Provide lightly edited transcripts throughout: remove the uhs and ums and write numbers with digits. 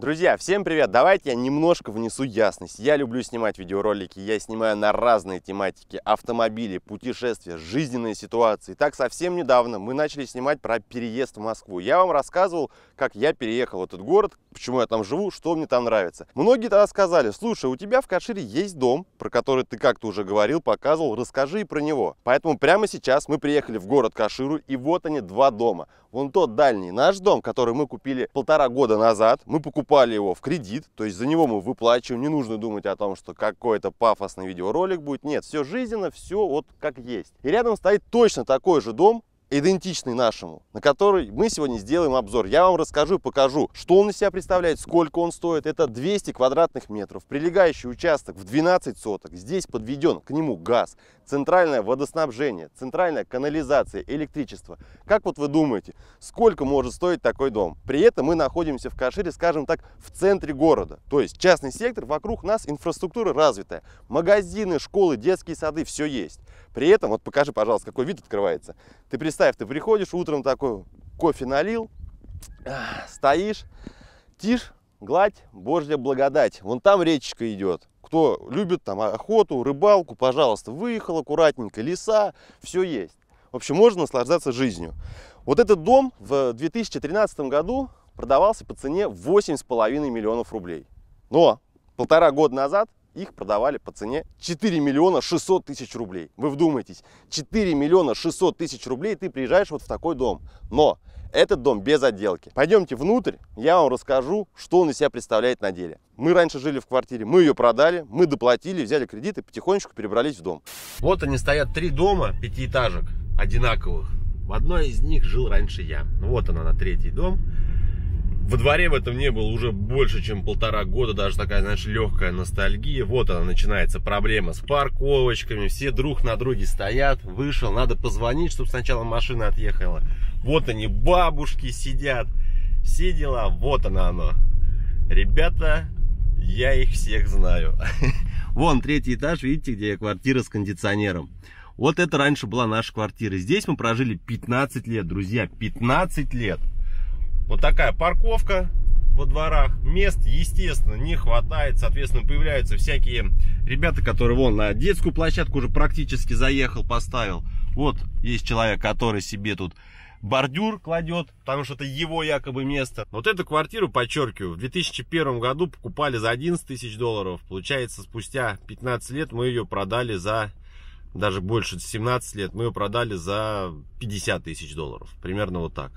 Друзья, всем привет! Давайте я немножко внесу ясность. Я люблю снимать видеоролики, я снимаю на разные тематики: автомобили, путешествия, жизненные ситуации. Так, совсем недавно мы начали снимать про переезд в Москву. Я вам рассказывал, как я переехал в этот город, почему я там живу, что мне там нравится. Многие тогда сказали: слушай, у тебя в Кашире есть дом, про который ты как-то уже говорил, показывал, расскажи и про него. Поэтому прямо сейчас мы приехали в город Каширу, и вот они, два дома. Вон тот дальний, наш дом, который мы купили 1,5 года назад, мы покупали его в кредит, то есть за него мы выплачиваем, не нужно думать о том, что какой-то пафосный видеоролик будет. Нет, все жизненно, все вот как есть. И рядом стоит точно такой же дом, идентичный нашему, на который мы сегодня сделаем обзор. Я вам расскажу и покажу, что он из себя представляет, сколько он стоит. Это 200 квадратных метров, прилегающий участок в 12 соток. Здесь подведен к нему газ, центральное водоснабжение, центральная канализация, электричество. Как вот вы думаете, сколько может стоить такой дом? При этом мы находимся в Кашире, скажем так, в центре города. То есть частный сектор, вокруг нас инфраструктура развитая. Магазины, школы, детские сады, все есть. При этом, вот покажи, пожалуйста, какой вид открывается. Ты представь, ты приходишь, утром такой кофе налил, стоишь, тишь, гладь, Божья благодать. Вон там речка идет. Кто любит там охоту, рыбалку, пожалуйста, выехал аккуратненько, леса, все есть. В общем, можно наслаждаться жизнью. Вот этот дом в 2013 году продавался по цене 8,5 миллионов рублей. Но 1,5 года назад их продавали по цене 4 миллиона 600 тысяч рублей. Вы вдумайтесь, 4 миллиона 600 тысяч рублей ты приезжаешь вот в такой дом. Но этот дом без отделки. Пойдемте внутрь, я вам расскажу, что он из себя представляет на деле. Мы раньше жили в квартире, мы ее продали, мы доплатили, взяли кредит и потихонечку перебрались в дом. Вот они стоят, три дома, пятиэтажек одинаковых. В одной из них жил раньше я. Вот она, на третий дом. Во дворе в этом не было уже больше, чем 1,5 года, даже такая, знаешь, легкая ностальгия. Вот она, начинается проблема с парковочками, все друг на друге стоят, вышел, надо позвонить, чтобы сначала машина отъехала. Вот они, бабушки сидят, все дела, вот она оно. Ребята, я их всех знаю. Вон третий этаж, видите, где квартира с кондиционером. Вот это раньше была наша квартира. Здесь мы прожили 15 лет, друзья, 15 лет. Вот такая парковка во дворах, мест, естественно, не хватает, соответственно, появляются всякие ребята, которые вон на детскую площадку уже практически заехал, поставил. Вот есть человек, который себе тут бордюр кладет, потому что это его якобы место. Вот эту квартиру, подчеркиваю, в 2001 году покупали за 11 тысяч долларов, получается, спустя 15 лет мы ее продали за... даже больше, 17 лет, мы ее продали за 50 тысяч долларов, примерно вот так.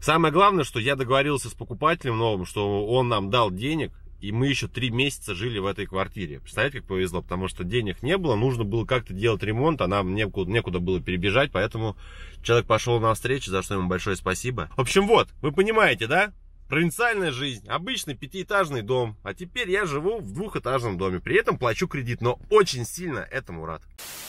Самое главное, что я договорился с покупателем новым, что он нам дал денег, и мы еще 3 месяца жили в этой квартире. Представляете, как повезло, потому что денег не было, нужно было как-то делать ремонт, а нам некуда было перебежать, поэтому человек пошел навстречу, за что ему большое спасибо. В общем, вот, вы понимаете, да? Провинциальная жизнь, обычный 5-этажный дом, а теперь я живу в 2-этажном доме, при этом плачу кредит, но очень сильно этому рад.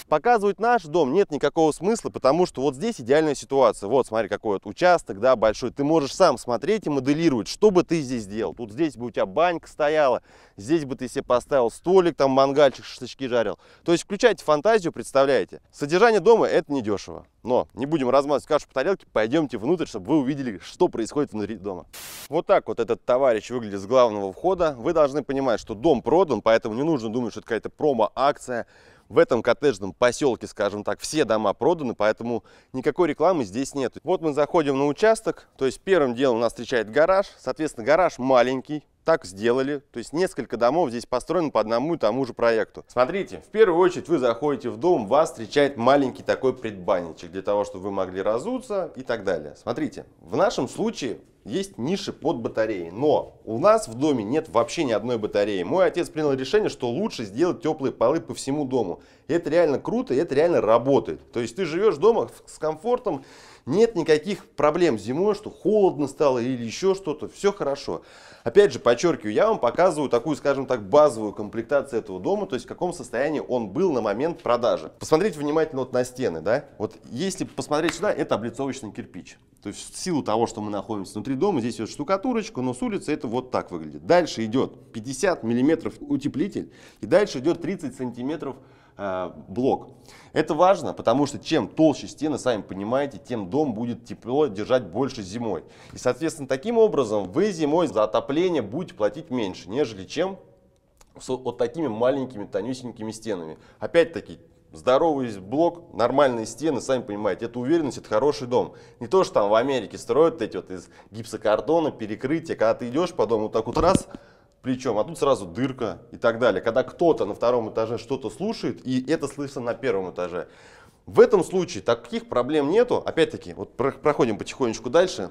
Показывать наш дом нет никакого смысла, потому что вот здесь идеальная ситуация. Вот смотри, какой вот участок, да, большой, ты можешь сам смотреть и моделировать, что бы ты здесь делал. Тут здесь бы у тебя банька стояла, здесь бы ты себе поставил столик, там мангальчик, шашлычки жарил. То есть включайте фантазию, представляете. Содержание дома — это недешево. Но не будем размазывать кашу по тарелке, пойдемте внутрь, чтобы вы увидели, что происходит внутри дома. Вот так вот этот товарищ выглядит с главного входа. Вы должны понимать, что дом продан, поэтому не нужно думать, что это какая-то промо-акция. В этом коттеджном поселке, скажем так, все дома проданы, поэтому никакой рекламы здесь нет. Вот мы заходим на участок, то есть первым делом нас встречает гараж. Соответственно, гараж маленький, так сделали. То есть несколько домов здесь построено по одному и тому же проекту. Смотрите, в первую очередь вы заходите в дом, вас встречает маленький такой предбанничек, для того, чтобы вы могли разуться и так далее. Смотрите, в нашем случае... есть ниши под батареи, но у нас в доме нет вообще ни одной батареи. Мой отец принял решение, что лучше сделать теплые полы по всему дому. Это реально круто, и это реально работает. То есть ты живешь дома с комфортом, нет никаких проблем зимой, что холодно стало или еще что-то, все хорошо. Опять же, подчеркиваю, я вам показываю такую, скажем так, базовую комплектацию этого дома, то есть в каком состоянии он был на момент продажи. Посмотрите внимательно вот на стены, да, вот если посмотреть сюда, это облицовочный кирпич. То есть в силу того, что мы находимся внутри дома, здесь вот штукатурочка, но с улицы это вот так выглядит. Дальше идет 50 миллиметров утеплитель, и дальше идет 30 сантиметров блок. Это важно, потому что чем толще стены, сами понимаете, тем дом будет тепло держать больше зимой. И, соответственно, таким образом вы зимой за отопление будете платить меньше, нежели чем с вот такими маленькими тонюсенькими стенами. Опять-таки, здоровый блок, нормальные стены, сами понимаете, это уверенность, это хороший дом. Не то, что там в Америке строят эти вот из гипсокартона, перекрытия, когда ты идешь по дому вот так вот раз, причем, а тут сразу дырка и так далее. Когда кто-то на втором этаже что-то слушает, и это слышно на первом этаже. В этом случае таких проблем нету. Опять-таки, вот проходим потихонечку дальше.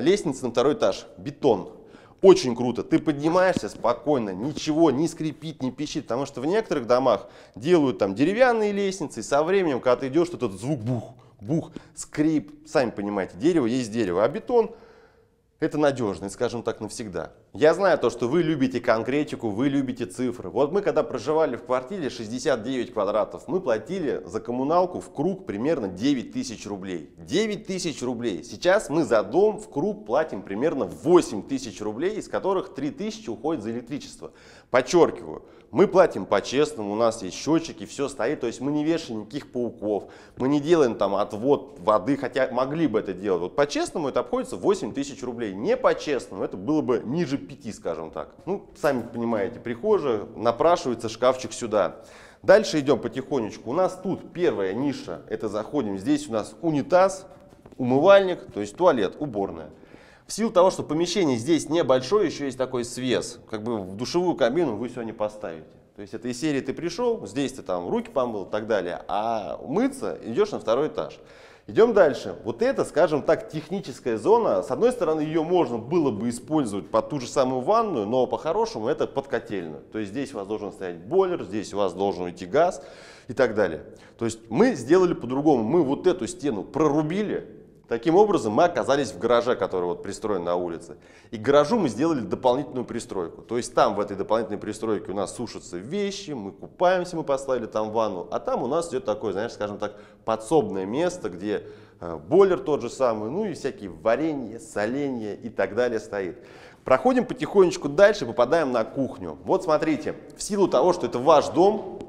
Лестница на второй этаж, бетон. Очень круто, ты поднимаешься спокойно, ничего не скрипит, не пищит, потому что в некоторых домах делают там деревянные лестницы, и со временем, когда ты идешь, этот звук бух, скрип, сами понимаете, дерево есть дерево, а бетон это надежно, скажем так, навсегда. Я знаю то, что вы любите конкретику, вы любите цифры. Вот мы когда проживали в квартире 69 квадратов, мы платили за коммуналку в круг примерно 9 тысяч рублей. 9 тысяч рублей. Сейчас мы за дом в круг платим примерно 8 тысяч рублей, из которых 3 тысячи уходит за электричество. Подчеркиваю, мы платим по-честному, у нас есть счетчики, все стоит, то есть мы не вешаем никаких пауков, мы не делаем там отвод воды, хотя могли бы это делать. Вот по-честному это обходится 8 тысяч рублей. Не по-честному, это было бы ниже 5, скажем так. Ну, сами понимаете, прихожая, напрашивается шкафчик сюда. Дальше идем потихонечку. У нас тут первая ниша, это заходим, здесь у нас унитаз, умывальник, то есть туалет, уборная. В силу того, что помещение здесь небольшое, еще есть такой свес, как бы в душевую кабину вы сегодня поставите. То есть это из серии ты пришел, здесь ты там руки помыл и так далее, а умыться идешь на второй этаж. Идем дальше. Вот это, скажем так, техническая зона. С одной стороны, ее можно было бы использовать под ту же самую ванную, но по-хорошему это под котельную. То есть здесь у вас должен стоять бойлер, здесь у вас должен уйти газ и так далее. То есть мы сделали по-другому. Мы вот эту стену прорубили. Таким образом, мы оказались в гараже, который вот пристроен на улице. И к гаражу мы сделали дополнительную пристройку. То есть там в этой дополнительной пристройке у нас сушатся вещи, мы купаемся, мы поставили там ванну. А там у нас идет такое, знаешь, скажем так, подсобное место, где бойлер тот же самый, ну и всякие варенья, соленья и так далее стоит. Проходим потихонечку дальше, попадаем на кухню. Вот смотрите, в силу того, что это ваш дом,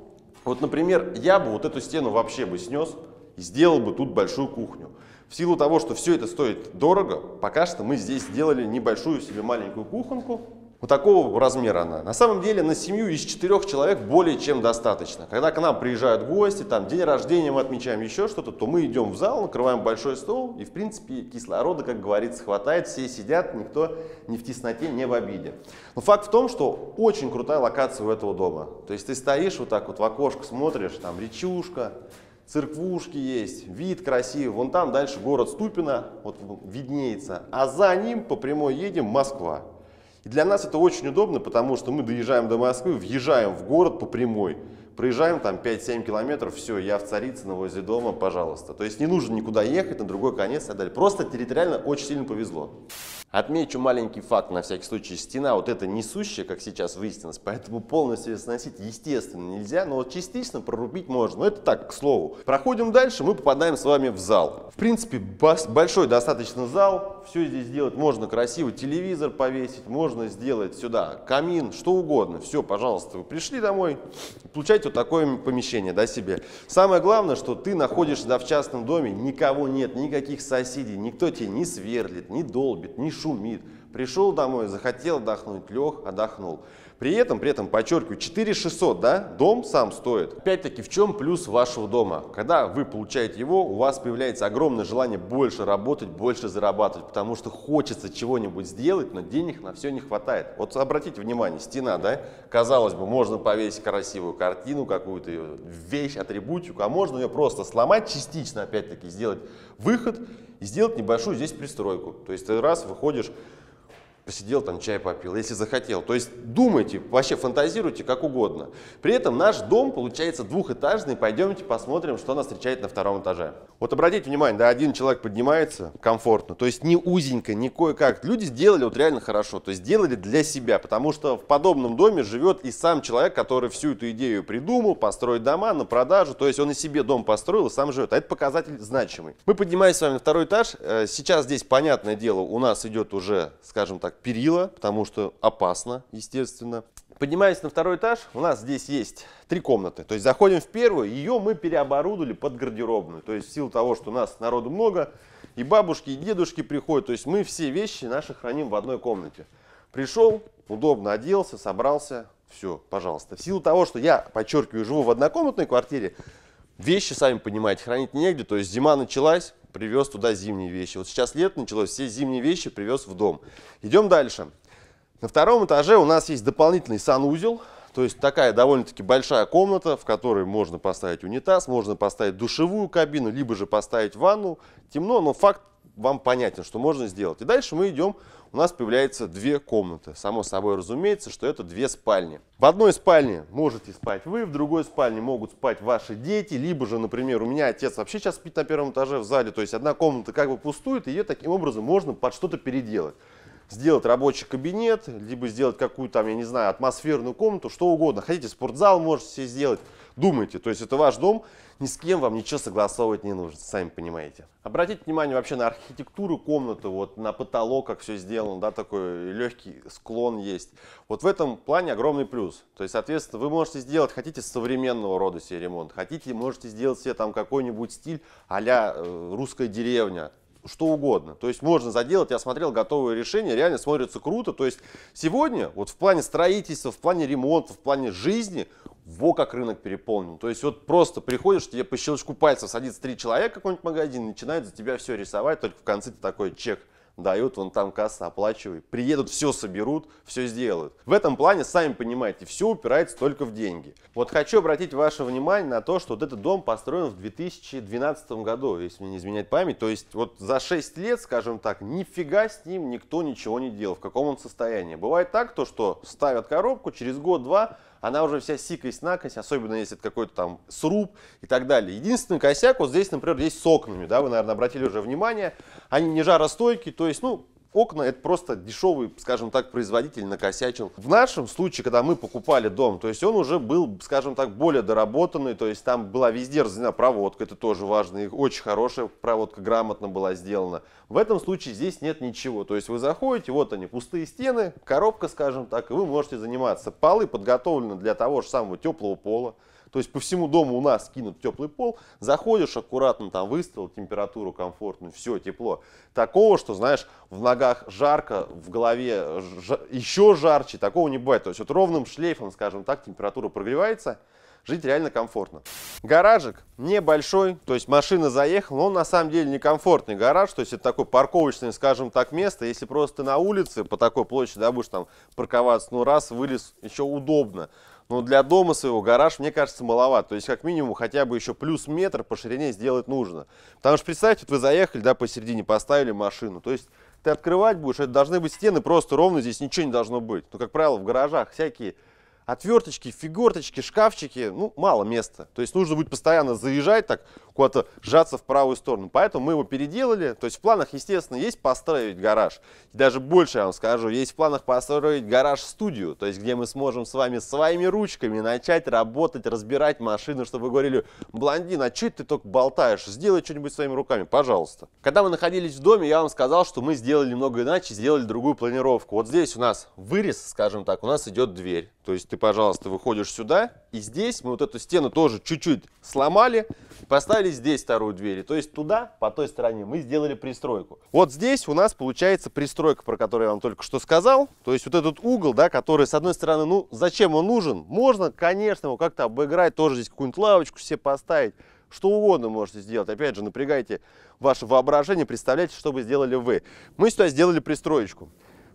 вот, например, я бы вот эту стену вообще бы снес и сделал бы тут большую кухню. В силу того, что все это стоит дорого, пока что мы здесь сделали небольшую себе маленькую кухонку. Вот такого размера она. На самом деле на семью из 4 человек более чем достаточно. Когда к нам приезжают гости, там день рождения мы отмечаем, еще что-то, то мы идем в зал, накрываем большой стол и, в принципе, кислорода, как говорится, хватает, все сидят, никто не в тесноте, не в обиде. Но факт в том, что очень крутая локация у этого дома. То есть ты стоишь вот так вот в окошко смотришь, там речушка, церквушки есть, вид красивый. Вон там дальше город Ступино вот виднеется, а за ним по прямой едем Москва. И для нас это очень удобно, потому что мы доезжаем до Москвы, въезжаем в город по прямой, проезжаем там 5-7 километров, все, я в Царицыно возле дома, пожалуйста. То есть не нужно никуда ехать, на другой конец и так далее. Просто территориально очень сильно повезло. Отмечу маленький факт на всякий случай. Стена вот эта несущая, как сейчас выяснилось, поэтому полностью ее сносить, естественно, нельзя, но вот частично прорубить можно. Но это так, к слову. Проходим дальше, мы попадаем с вами в зал. В принципе, большой достаточно зал. Все здесь сделать можно красиво. Телевизор повесить, можно сделать сюда камин, что угодно. Все, пожалуйста, вы пришли домой, получайте вот такое помещение, да, себе. Самое главное, что ты находишься, да, в частном доме, никого нет, никаких соседей, никто тебе не сверлит, не долбит, не шумит. Пришел домой, захотел отдохнуть, лег, отдохнул. При этом, подчеркиваю, 4600, да, дом сам стоит. Опять-таки, в чем плюс вашего дома? Когда вы получаете его, у вас появляется огромное желание больше работать, больше зарабатывать, потому что хочется чего-нибудь сделать, но денег на все не хватает. Вот обратите внимание, стена, да, казалось бы, можно повесить красивую картину, какую-то вещь, атрибутику, а можно ее просто сломать частично, опять-таки, сделать выход и сделать небольшую здесь пристройку. То есть ты раз выходишь, посидел там, чай попил, если захотел. То есть думайте, вообще фантазируйте как угодно. При этом наш дом получается двухэтажный. Пойдемте посмотрим, что нас встречает на втором этаже. Вот обратите внимание, да, один человек поднимается комфортно. То есть не узенько, не кое-как. Люди сделали вот реально хорошо. То есть сделали для себя. Потому что в подобном доме живет и сам человек, который всю эту идею придумал, построить дома на продажу. То есть он и себе дом построил и сам живет. А это показатель значимый. Мы поднимаемся с вами на второй этаж. Сейчас здесь, понятное дело, у нас идет уже, скажем так, перила, потому что опасно, естественно. Поднимаясь на второй этаж, у нас здесь есть 3 комнаты. То есть заходим в первую, ее мы переоборудовали под гардеробную. То есть в силу того, что у нас народу много, и бабушки, и дедушки приходят. То есть мы все вещи наши храним в одной комнате. Пришел, удобно оделся, собрался, все, пожалуйста. В силу того, что я, подчеркиваю, живу в однокомнатной квартире, вещи, сами понимаете, хранить негде. То есть зима началась, привез туда зимние вещи. Вот сейчас лето началось, все зимние вещи привез в дом. Идем дальше. На втором этаже у нас есть дополнительный санузел, то есть такая довольно-таки большая комната, в которой можно поставить унитаз, можно поставить душевую кабину, либо же поставить ванну. Темно, но факт вам понятен, что можно сделать. И дальше мы идем, у нас появляется 2 комнаты. Само собой разумеется, что это 2 спальни. В одной спальне можете спать вы, в другой спальне могут спать ваши дети, либо же, например, у меня отец вообще сейчас спит на первом этаже в зале, то есть одна комната как бы пустует, и ее таким образом можно под что-то переделать. Сделать рабочий кабинет, либо сделать какую-то там, я не знаю, атмосферную комнату, что угодно. Хотите спортзал, можете себе сделать. Думайте, то есть это ваш дом, ни с кем вам ничего согласовывать не нужно, сами понимаете. Обратите внимание вообще на архитектуру комнаты, вот на потолок, как все сделано, да, такой легкий склон есть. Вот в этом плане огромный плюс. То есть, соответственно, вы можете сделать, хотите современного рода себе ремонт, хотите, можете сделать себе там какой-нибудь стиль а-ля русская деревня. Что угодно. То есть можно заделать, я смотрел готовые решения, реально смотрится круто. То есть сегодня вот в плане строительства, в плане ремонта, в плане жизни, во как рынок переполнен. То есть вот просто приходишь, тебе по щелчку пальцев садится 3 человека в какой-нибудь магазин, начинает за тебя все рисовать, только в конце ты такой чек дают, вон там касса, оплачивай. Приедут, все соберут, все сделают. В этом плане, сами понимаете, все упирается только в деньги. Вот хочу обратить ваше внимание на то, что вот этот дом построен в 2012 году, если мне не изменять память. То есть вот за 6 лет, скажем так, нифига с ним никто ничего не делал, в каком он состоянии. Бывает так, то, что ставят коробку, через год-два она уже вся сикость-накость, особенно если это какой-то там сруб и так далее. Единственный косяк вот здесь, например, есть с окнами, да, вы, наверное, обратили уже внимание, они не жаростойкие, то есть, ну, окна это просто дешевый, скажем так, производитель накосячил. В нашем случае, когда мы покупали дом, то есть он уже был, скажем так, более доработанный, то есть там была везде разделена проводка, это тоже важно, и очень хорошая проводка, грамотно была сделана. В этом случае здесь нет ничего, то есть вы заходите, вот они, пустые стены, коробка, скажем так, и вы можете заниматься. Полы подготовлены для того же самого теплого пола. То есть по всему дому у нас кинут теплый пол, заходишь аккуратно, там выставил температуру комфортную, все, тепло. Такого, что, знаешь, в ногах жарко, в голове еще жарче, такого не бывает. То есть вот ровным шлейфом, скажем так, температура прогревается, жить реально комфортно. Гаражик небольшой, то есть машина заехала, но он на самом деле некомфортный гараж, то есть это такое парковочное, скажем так, место. Если просто на улице по такой площади, да, будешь там парковаться, ну раз, вылез, еще удобно. Но для дома своего гараж, мне кажется, маловат. То есть, как минимум, хотя бы еще плюс метр по ширине сделать нужно. Потому что, представьте, вот вы заехали, да, посередине поставили машину. То есть, ты открывать будешь, это должны быть стены просто ровно, здесь ничего не должно быть. Но, как правило, в гаражах всякие отверточки, фигурточки, шкафчики, ну, мало места. То есть, нужно будет постоянно заезжать, так, куда-то сжаться в правую сторону. Поэтому мы его переделали. То есть, в планах, естественно, есть построить гараж. И даже больше я вам скажу, есть в планах построить гараж-студию. То есть, где мы сможем с вами своими ручками начать работать, разбирать машины, чтобы вы говорили: блондин, а что ты только болтаешь? Сделай что-нибудь своими руками, пожалуйста. Когда мы находились в доме, я вам сказал, что мы сделали немного иначе, сделали другую планировку. Вот здесь у нас вырез, скажем так, у нас идет дверь. То есть, ты, пожалуйста, выходишь сюда, и здесь мы вот эту стену тоже чуть-чуть сломали, поставили здесь вторую дверь, то есть туда, по той стороне, мы сделали пристройку. Вот здесь у нас получается пристройка, про которую я вам только что сказал. То есть вот этот угол, да, который, с одной стороны, ну, зачем он нужен? Можно, конечно, его как-то обыграть, тоже здесь какую-нибудь лавочку себе поставить. Что угодно можете сделать. Опять же, напрягайте ваше воображение, представляйте, что бы сделали вы. Мы сюда сделали пристроечку.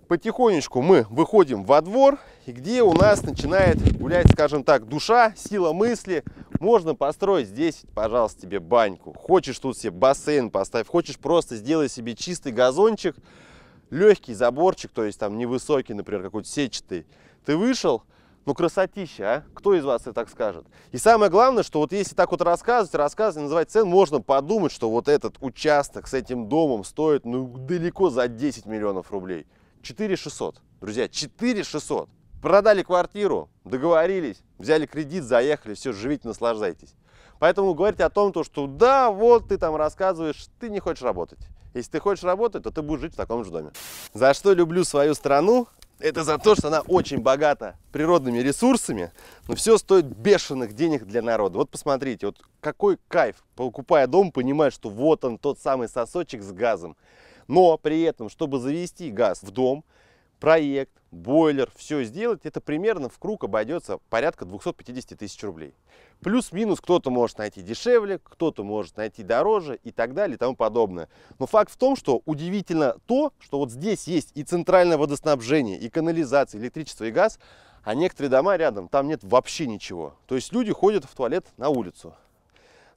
Потихонечку мы выходим во двор, и где у нас начинает гулять, скажем так, душа, сила мысли. Можно построить здесь, пожалуйста, тебе баньку. Хочешь тут себе бассейн поставь, хочешь просто сделай себе чистый газончик, легкий заборчик, то есть там невысокий, например, какой-то сетчатый. Ты вышел, ну красотища, а? Кто из вас это так скажет? И самое главное, что вот если так вот рассказывать, называть цену, можно подумать, что вот этот участок с этим домом стоит ну далеко за 10 миллионов рублей. 4600, друзья, 4600. Продали квартиру, договорились, взяли кредит, заехали, все, живите, наслаждайтесь. Поэтому говорите о том, что да, вот ты там рассказываешь, ты не хочешь работать. Если ты хочешь работать, то ты будешь жить в таком же доме. За что люблю свою страну? Это за то, что она очень богата природными ресурсами, но все стоит бешеных денег для народа. Вот посмотрите, вот какой кайф, покупая дом, понимать, что вот он тот самый сосочек с газом. Но при этом, чтобы завести газ в дом, проект, бойлер, все сделать, это примерно в круг обойдется порядка 250 тысяч рублей. Плюс-минус кто-то может найти дешевле, кто-то может найти дороже и так далее и тому подобное. Но факт в том, что удивительно то, что вот здесь есть и центральное водоснабжение, и канализация, электричество и газ, а некоторые дома рядом, там нет вообще ничего. То есть люди ходят в туалет на улицу,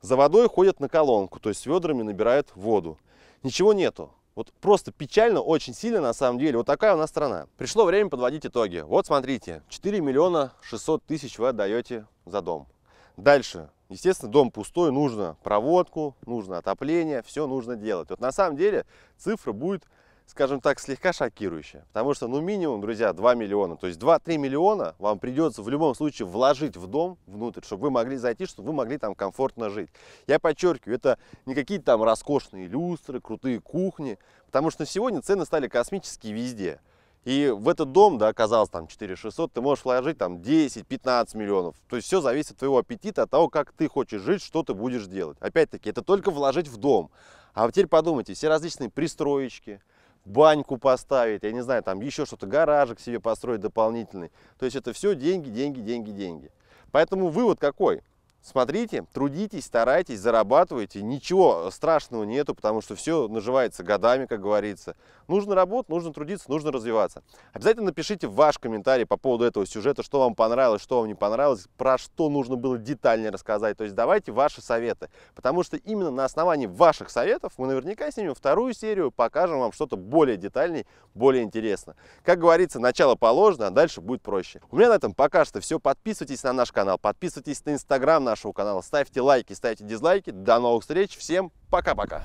за водой ходят на колонку, то есть с ведрами набирают воду. Ничего нету. Вот просто печально, очень сильно на самом деле. Вот такая у нас страна. Пришло время подводить итоги. Вот смотрите, 4 миллиона 600 тысяч вы отдаете за дом. Дальше, естественно, дом пустой, нужно проводку, нужно отопление, все нужно делать. Вот на самом деле цифра будет, скажем так, слегка шокирующая. Потому что, ну, минимум, друзья, 2 миллиона. То есть 2-3 миллиона вам придется в любом случае вложить в дом внутрь, чтобы вы могли зайти, чтобы вы могли там комфортно жить. Я подчеркиваю, это не какие-то там роскошные люстры, крутые кухни. Потому что сегодня цены стали космические везде. И в этот дом, да, оказалось там 4600, ты можешь вложить там 10-15 миллионов. То есть все зависит от твоего аппетита, от того, как ты хочешь жить, что ты будешь делать. Опять-таки, это только вложить в дом. А теперь подумайте, все различные пристроечки, баньку поставить, я не знаю, там еще что-то, гаражик себе построить дополнительный. То есть это все деньги, деньги, деньги, деньги. Поэтому вывод какой? Смотрите, трудитесь, старайтесь, зарабатывайте. Ничего страшного нету, потому что все наживается годами, как говорится. Нужно работать, нужно трудиться, нужно развиваться. Обязательно напишите ваш комментарий по поводу этого сюжета, что вам понравилось, что вам не понравилось, про что нужно было детальнее рассказать. То есть давайте ваши советы, потому что именно на основании ваших советов мы наверняка снимем вторую серию, покажем вам что-то более детальнее, более интересно. Как говорится, начало положено, а дальше будет проще. У меня на этом пока что все. Подписывайтесь на наш канал, подписывайтесь на Инстаграм нашего канала, ставьте лайки, ставьте дизлайки. До новых встреч, всем пока-пока!